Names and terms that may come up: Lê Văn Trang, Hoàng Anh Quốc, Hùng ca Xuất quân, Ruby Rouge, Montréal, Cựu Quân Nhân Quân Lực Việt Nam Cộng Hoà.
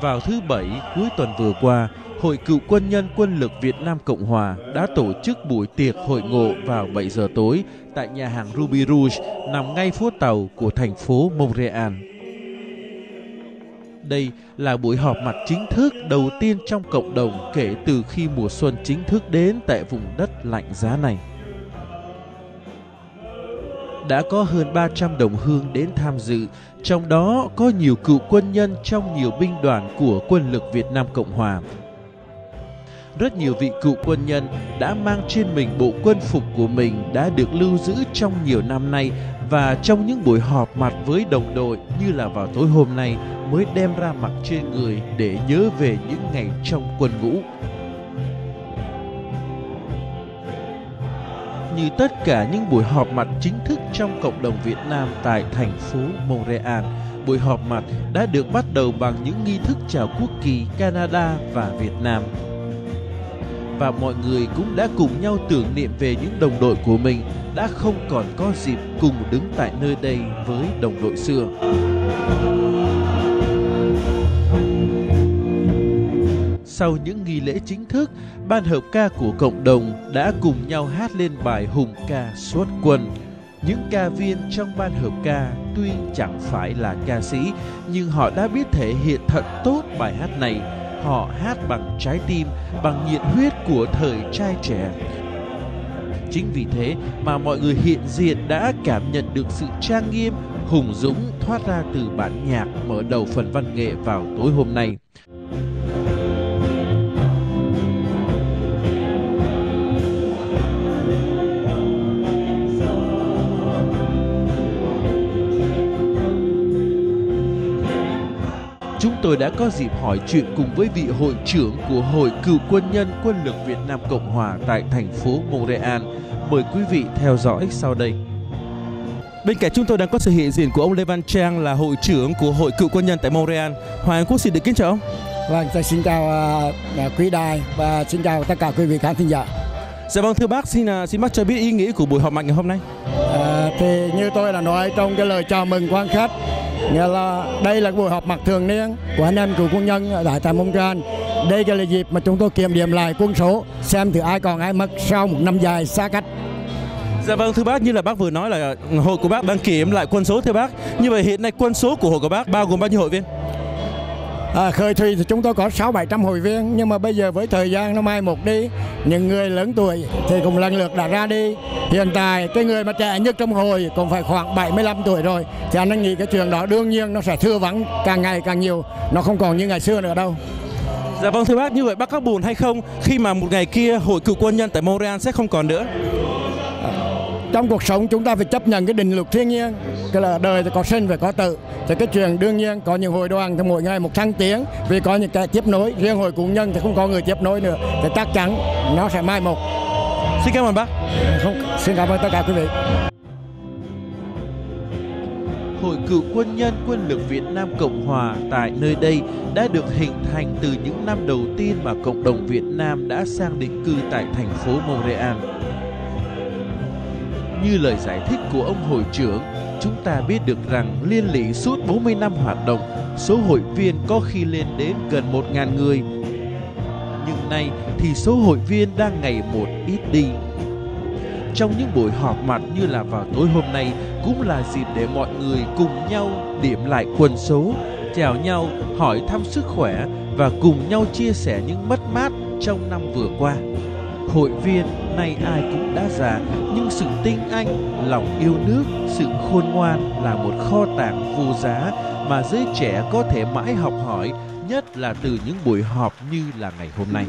Vào thứ Bảy cuối tuần vừa qua, Hội Cựu Quân Nhân Quân Lực Việt Nam Cộng Hòa đã tổ chức buổi tiệc hội ngộ vào 7 giờ tối tại nhà hàng Ruby Rouge nằm ngay phố tàu của thành phố Montréal. Đây là buổi họp mặt chính thức đầu tiên trong cộng đồng kể từ khi mùa xuân chính thức đến tại vùng đất lạnh giá này. Đã có hơn 300 đồng hương đến tham dự, trong đó có nhiều cựu quân nhân trong nhiều binh đoàn của Quân lực Việt Nam Cộng Hòa. Rất nhiều vị cựu quân nhân đã mang trên mình bộ quân phục của mình đã được lưu giữ trong nhiều năm nay và trong những buổi họp mặt với đồng đội như là vào tối hôm nay mới đem ra mặc trên người để nhớ về những ngày trong quân ngũ. Như tất cả những buổi họp mặt chính thức trong cộng đồng Việt Nam tại thành phố Montréal, buổi họp mặt đã được bắt đầu bằng những nghi thức chào quốc kỳ Canada và Việt Nam. Và mọi người cũng đã cùng nhau tưởng niệm về những đồng đội của mình đã không còn có dịp cùng đứng tại nơi đây với đồng đội xưa. Sau những nghi lễ chính thức, ban hợp ca của cộng đồng đã cùng nhau hát lên bài Hùng ca Xuất quân. Những ca viên trong ban hợp ca tuy chẳng phải là ca sĩ, nhưng họ đã biết thể hiện thật tốt bài hát này. Họ hát bằng trái tim, bằng nhiệt huyết của thời trai trẻ. Chính vì thế mà mọi người hiện diện đã cảm nhận được sự trang nghiêm, hùng dũng thoát ra từ bản nhạc mở đầu phần văn nghệ vào tối hôm nay. Chúng tôi đã có dịp hỏi chuyện cùng với vị hội trưởng của Hội Cựu Quân Nhân Quân lực Việt Nam Cộng Hòa tại thành phố Montréal. Mời quý vị theo dõi sau đây. Bên cạnh chúng tôi đang có sự hiện diện của ông Lê Văn Trang là hội trưởng của Hội Cựu Quân Nhân tại Montréal. Hoàng Anh Quốc xin được kính chào ông. Vâng, tôi xin chào quý đài và xin chào tất cả quý vị khán thính giả. Dạ vâng, thưa bác, xin bác cho biết ý nghĩa của buổi họp mặt ngày hôm nay. Thì như tôi đã nói trong cái lời chào mừng quan khách, nghĩa là đây là buổi họp mặt thường niên của anh em cựu quân nhân tại Montréal. Đây là dịp mà chúng tôi kiểm điểm lại quân số, xem thử ai còn ai mất sau một năm dài xa cách. Dạ vâng, thưa bác, như là bác vừa nói là hội của bác đang kiểm lại quân số thưa bác. Như vậy hiện nay quân số của hội của bác bao gồm bao nhiêu hội viên? Khởi thủy thì chúng tôi có 600-700 hội viên, nhưng mà bây giờ với thời gian nó mai một đi, những người lớn tuổi thì cũng lần lượt đã ra đi. Hiện tại cái người mà trẻ nhất trong hội cũng phải khoảng 75 tuổi rồi, thì anh nghĩ cái trường đó đương nhiên nó sẽ thưa vắng càng ngày càng nhiều, nó không còn như ngày xưa nữa đâu. Dạ vâng, thưa bác, như vậy bác có buồn hay không khi mà một ngày kia hội cựu quân nhân tại Montréal sẽ không còn nữa? Trong cuộc sống chúng ta phải chấp nhận cái định luật thiên nhiên, cái là đời thì có sinh phải có tử. Thì cái chuyện đương nhiên có những hội đoàn thì mỗi ngày một thăng tiến, vì có những cái tiếp nối. Riêng hội cựu nhân thì không có người tiếp nối nữa, thì chắc chắn nó sẽ mai một. Xin cảm ơn bác. Xin cảm ơn tất cả quý vị. Hội Cựu Quân Nhân Quân lực Việt Nam Cộng Hòa tại nơi đây đã được hình thành từ những năm đầu tiên mà cộng đồng Việt Nam đã sang định cư tại thành phố Montréal. Như lời giải thích của ông hội trưởng, chúng ta biết được rằng liên lỉ suốt 40 năm hoạt động, số hội viên có khi lên đến gần 1.000 người. Nhưng nay thì số hội viên đang ngày một ít đi. Trong những buổi họp mặt như là vào tối hôm nay cũng là dịp để mọi người cùng nhau điểm lại quân số, chào nhau, hỏi thăm sức khỏe và cùng nhau chia sẻ những mất mát trong năm vừa qua. Hội viên nay ai cũng đã già, nhưng sự tinh anh, lòng yêu nước, sự khôn ngoan là một kho tàng vô giá mà giới trẻ có thể mãi học hỏi, nhất là từ những buổi họp như là ngày hôm nay.